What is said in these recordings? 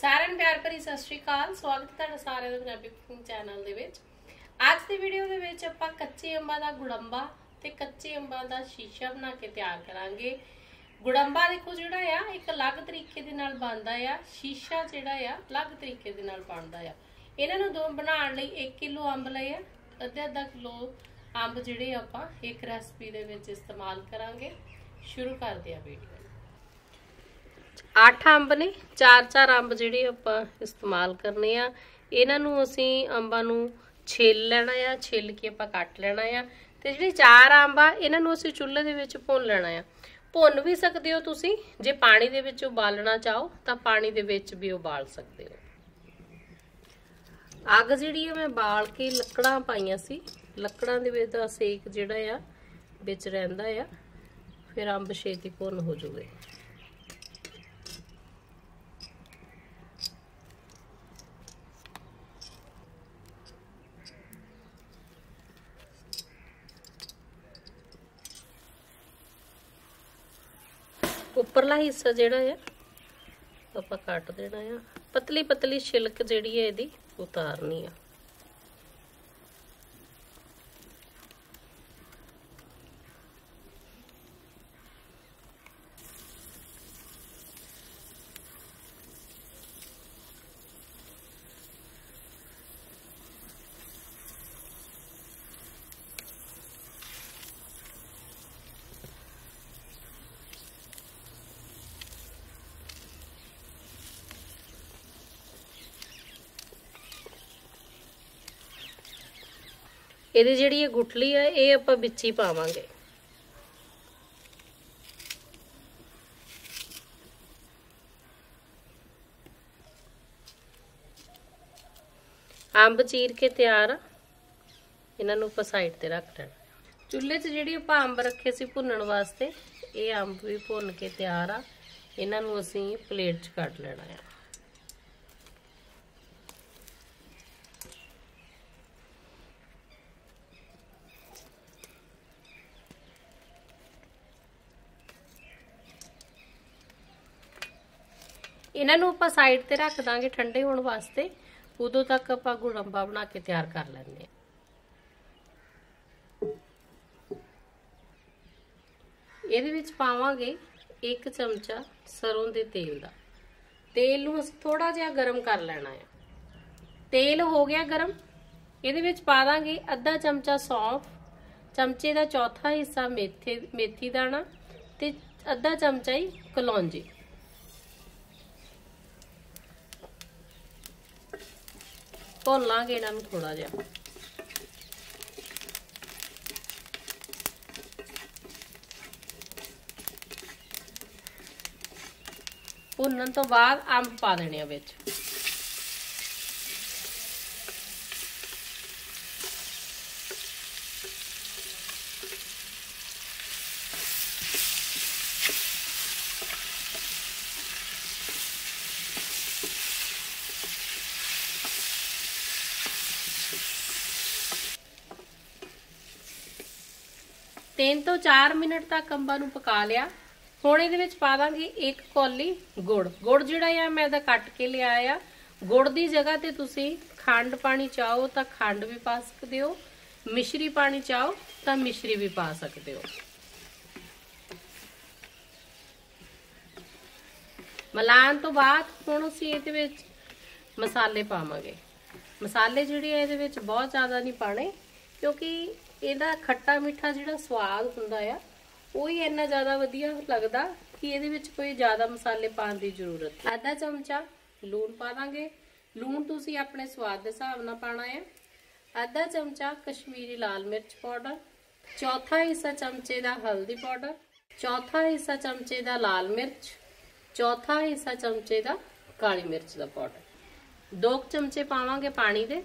ਸਾਰਿਆਂ ਨੂੰ ਪਿਆਰ ਭਰੀ ਸਤਿ ਸ਼੍ਰੀ ਅਕਾਲ। ਸਵਾਗਤ ਹੈ ਤੁਹਾਡਾ ਸਾਰਿਆਂ ਦਾ ਪੰਜਾਬੀ ਕੁਕਿੰਗ ਚੈਨਲ ਦੇ ਵਿੱਚ। ਅੱਜ ਦੀ ਵੀਡੀਓ ਦੇ ਵਿੱਚ ਆਪਾਂ ਕੱਚੇ ਅੰਬਾਂ ਦਾ ਗੁੜੰਬਾ ਤੇ ਕੱਚੇ ਅੰਬਾਂ ਦਾ ਸ਼ੀਸ਼ਾ ਬਣਾ ਕੇ ਤਿਆਰ ਕਰਾਂਗੇ। ਗੁੜੰਬਾ ਦੇਖੋ ਜਿਹੜਾ ਆ ਇੱਕ ਅਲੱਗ ਤਰੀਕੇ ਦੇ ਨਾਲ ਬਣਦਾ ਆ, ਸ਼ੀਸ਼ਾ ਜਿਹੜਾ ਆ ਅਲੱਗ ਤਰੀਕੇ ਦੇ ਨਾਲ ਬਣਦਾ ਆ। ਇਹਨਾਂ ਨੂੰ ਦੋ ਬਣਾਉਣ ਲਈ 1 ਕਿਲੋ ਅੰਬ ਲਏ ਆ, ਅੱਧਾ ਕਿਲੋ ਅੰਬ ਜਿਹੜੇ ਆਪਾਂ ਇੱਕ ਰੈਸਪੀ ਦੇ ਵਿੱਚ ਇਸਤੇਮਾਲ ਕਰਾਂਗੇ। ਸ਼ੁਰੂ ਕਰਦੇ ਆ ਵੀਡੀਓ। 8 ਅੰਬ ने, 4-4 अंब जिहड़े आपां इस्तेमाल करने आ। इन्हां नूं असीं अंबां नूं छिल लैणा आ, छिल के आपां कट लैणा आ। ते जिहड़े 4 अंब आ इन्हां नूं असीं चुल्हे दे विच भुन लैणा आ। भुन भी सकदे हो तुसीं, जे पाणी दे विच उबालना चाहो तां पाणी दे विच भी उबाल सकदे हो। अग जिहड़ी आ मैं बाल के लकड़ां पाईआं सी, लकड़ां दे विच दा सेक जिहड़ा आ विच रहिंदा आ, फिर अंब छेती भुन हो जूगे। उपरला हिस्सा जिहड़ा है आपां काट देना है, पतली पतली छिलक जिहड़ी है इहदी उतारनी है। ਇਹਦੀ ਜਿਹੜੀ ਇਹ ਗੁਠਲੀ ਆ ਇਹ ਆਪਾਂ ਵਿੱਚ ਹੀ ਪਾਵਾਂਗੇ। ਅੰਬ ਚੀਰ ਕੇ ਤਿਆਰ ਆ, ਇਹਨਾਂ ਨੂੰ ਆਪਾਂ ਸਾਈਡ ਤੇ ਰੱਖ ਦੇਣਾ। ਚੁੱਲ੍ਹੇ 'ਚ ਜਿਹੜੀ ਆਪਾਂ ਅੰਬ ਰੱਖੇ ਸੀ ਭੁੰਨਣ ਵਾਸਤੇ, ਇਹ ਅੰਬ ਵੀ ਭੁੰਨ ਕੇ ਤਿਆਰ ਆ। ਇਹਨਾਂ ਨੂੰ ਅਸੀਂ ਪਲੇਟ 'ਚ ਕੱਢ ਲੈਣਾ ਆ। इन्हों आप साइड पर रख देंगे ठंडे होने वास्ते, उदों तक आप गुड़ंबा बना के तैयार कर लेंगे। इहदे विच पावांगे 1 चमचा सरों दे तेल का। तेल नूं थोड़ा जिहा गर्म कर लेना है। तेल हो गया गर्म, इहदे विच पा दांगे अद्धा चमचा सौंफ, चमचे का चौथा हिस्सा मेथी दाना ते अद्धा चमचा ही कलौंजी। भुन लांगे इन्हों थोड़ा जा। भुनन तो बाद अंब पा देने विच। तीन तो 4 मिनट तक अंबा नूं पका लिया। हुण इहदे विच पा दांगे 1 कौली गुड़। गुड़ जिहड़ा आ मैं इहदा कट के लिया आ। गुड़ की जगह ते तुसी खंड पानी चाहो तो खंड भी पा सकते हो, मिश्री पानी चाहो तो मिश्री भी पा सकते हो। मिलाण तो बाद हुण असीं इहदे विच मसाले पावांगे। मसाले जिहड़े आ इहदे विच बहुत ज़्यादा नहीं पाने, क्योंकि ਇਹਦਾ खट्टा मीठा ਜਿਹੜਾ ਸਵਾਦ ਹੁੰਦਾ ਆ ਉਹ ਹੀ ਇੰਨਾ ਜ਼ਿਆਦਾ ਵਧੀਆ ਲੱਗਦਾ ਕਿ ਇਹਦੇ ਵਿੱਚ ਕੋਈ ਜ਼ਿਆਦਾ ਮਸਾਲੇ ਪਾਣ ਦੀ ਜ਼ਰੂਰਤ ਨਹੀਂ। आधा चमचा लूण ਪਾ ਦਾਂਗੇ। लूण ਤੁਸੀਂ ਆਪਣੇ ਸਵਾਦ ਦੇ ਹਿਸਾਬ ਨਾਲ ਪਾਣਾ ਹੈ। आधा चमचा कश्मीरी लाल मिर्च पाउडर, चौथा हिस्सा चमचे ਦਾ हल्दी पाउडर, चौथा हिस्सा चमचे ਦਾ लाल मिर्च, चौथा हिस्सा चमचे ਦਾ ਕਾਲੀ ਮਿਰਚ ਦਾ ਪਾਊਡਰ। 2 ਚਮਚੇ ਪਾਵਾਂਗੇ ਪਾਣੀ ਦੇ,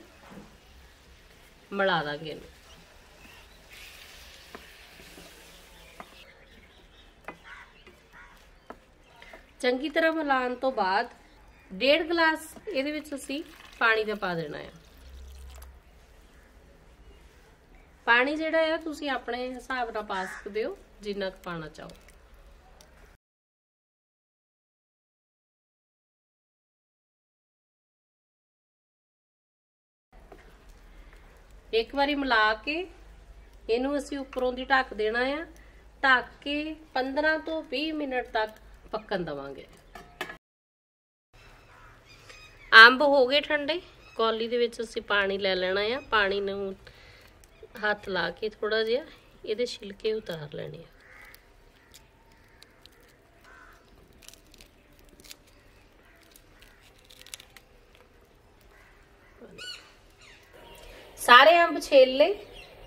ਮਿਲਾ ਦਾਂਗੇ ਇਹਨੂੰ। चंगी तरह मिलान तो बाद 1.5 गिलास इहदे विच असीं पानी दा पा देना है। पानी जिहड़ा है तुसीं अपने हिसाब नाल पा सकदे हो, जिन्ना क पाना चाहो। एक बारी मिला के इनू असी उपरों की ढक देना है। ढक के 15 तो 20 मिनट तक पक्कन देवांगे। अंब हो गए ठंडे। कौली दे विच असी पानी ले लेना है। पानी नूं हाथ ला के थोड़ा जिहा इहदे छिलके उतार लेने हैं। सारे अंब छेल ले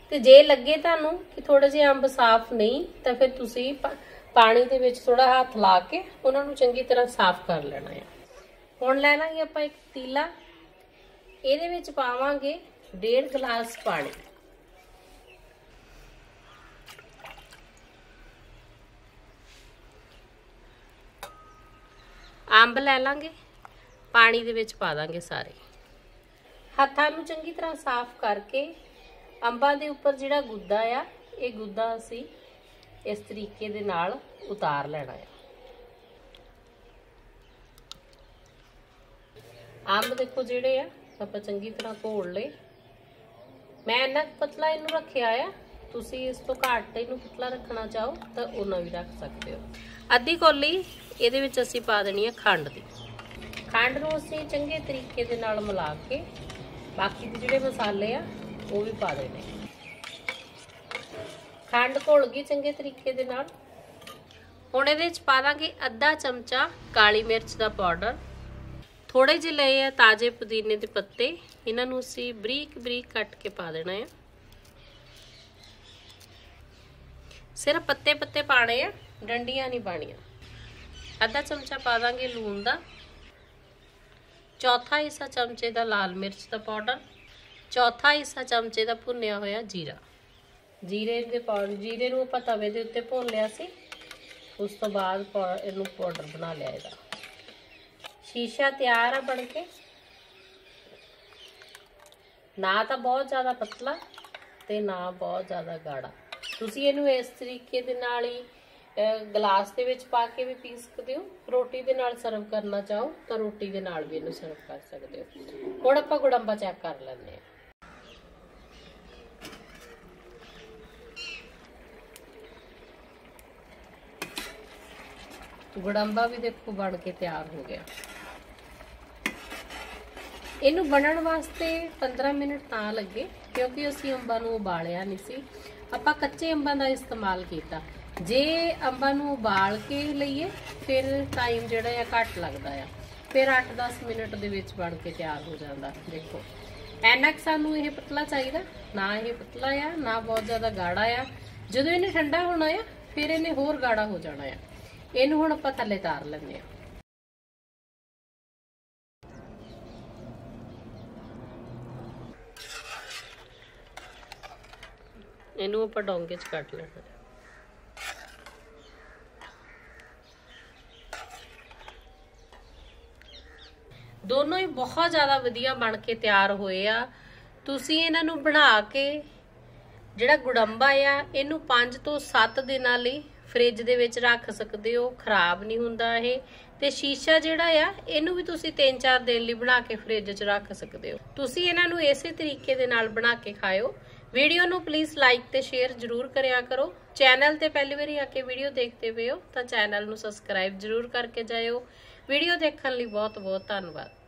ते जे लगे तुहानू कि थोड़े जे अंब साफ नहीं तो फिर तुसी पानी दे विच थोड़ा हाथ ला के उन्होंने चंगी तरह साफ कर लेना है। हुण ले लांगे आपां एक तीला। ਇਹਦੇ ਵਿੱਚ ਪਾਵਾਂਗੇ 1.5 ਗਲਾਸ ਪਾਣੀ। ਅੰਬ ਲੈ ਲਾਂਗੇ, ਪਾਣੀ ਦੇ ਵਿੱਚ ਪਾ ਦਾਂਗੇ ਸਾਰੇ। ਹੱਥਾਂ ਨੂੰ ਚੰਗੀ ਤਰ੍ਹਾਂ ਸਾਫ਼ ਕਰਕੇ ਅੰਬਾਂ ਦੇ ਉੱਪਰ ਜਿਹੜਾ ਗੁੱਦਾ ਆ ਇਹ ਗੁੱਦਾ ਅਸੀਂ ਇਸ ਤਰੀਕੇ ਦੇ ਨਾਲ ਉਤਾਰ ਲੈਣਾ ਹੈ। ਅੰਬ ਦੇਖੋ ਜਿਹੜੇ ਆ ਆਪਾਂ ਚੰਗੀ ਤਰ੍ਹਾਂ ਘੋਲ ਲਏ। मैं इन्ना पतला इनू रखिया आ, तुसी इस तो घट इनू पतला रखना चाहो तो उन्ना भी रख सकते हो। अद्धी कौली इहदे विच असीं पा देनी है खंड दी। खंड नूं असीं चंगे तरीके दे नाल मिला के बाकी दे जिहड़े मसाले आ वो भी पा देने। खंड घोल गई चंगे तरीके दे नाल। हुण इहदे विच पा दांगे अद्धा चमचा काली मिर्च दा पाउडर। थोड़े जे लए आ ताजे पुदीने के पत्ते, इन्हों असी बरीक बरीक कट के पा देना है। सिर्फ पत्ते पत्ते पाने आ, डंडियां नहीं पानिया। आधा चमचा पा देंगे लून का। 1/4 हिस्सा चमचे का लाल मिर्च का पाउडर। 1/4 हिस्सा चमचे का भुनिया होया जीरा। जीरे नूं तवे के उत्ते भुन लिया सी, उस तो बाद इहनूं पाउडर बना लिया। इहदा शीशा तैयार है बन के। ना तो बहुत ज़्यादा पतला तो ना बहुत ज़्यादा गाढ़ा। तुसी इनू इस तरीके दे नाल ही गिलास दे विच पा के भी पी सकते हो। रोटी दे नाल सर्व करना चाहो तो रोटी दे नाल भी इनू सर्व कर सकते हो। हुण आपां गुड़ंबा चैक कर लैंदे हां। गुड़ंबा भी देखो बन के तैयार हो गया। इनू बनन वास्ते 15 मिनट तां लगे क्योंकि असीं अंबां नूं उबालिया नहीं सी। आपां कच्चे अंबां दा इस्तेमाल कीता। जे अंबां नूं उबाल के लईए फिर टाइम जिहड़ा आ घट लगदा आ, फिर 8-10 मिनट दे विच बन के तैयार हो जांदा। देखो ऐना कि सानूं इह पतला चाहीदा, ना इह पतला आ ना बहुत ज़्यादा गाढ़ा आ। जदों इहने ठंडा होना आ फिर इहने होर गाढ़ा हो जाना आ। इनू हुण आपां थल्ले तार लैंदे आ। इनू आपां डोंगे च कट लेना। दोनों ही बहुत ज़्यादा वधिया बन के तैयार होए आ। तुसीं इन्हां नूं बना के जिहड़ा गुड़ंबा आ इनू 5 तो 7 दिन लई फ्रिज दे विच रख सकदे हो, खराब नहीं हुंदा है। ते शीशा जिहड़ा आ इनू भी तुसीं 3-4 दिन लई बना के फ्रिज च रख सकदे हो। तुसीं इन्हां नूं इसे तरीके दे नाल बना के खाओ। वीडियो नू प्लीज़ लाइक ते शेयर जरूर करिया करो। चैनल ते पहली बारी आके वीडियो देखते हुए हो तो चैनल नू सब्सक्राइब जरूर करके जायो। वीडियो देखने लिए बहुत बहुत धन्यवाद।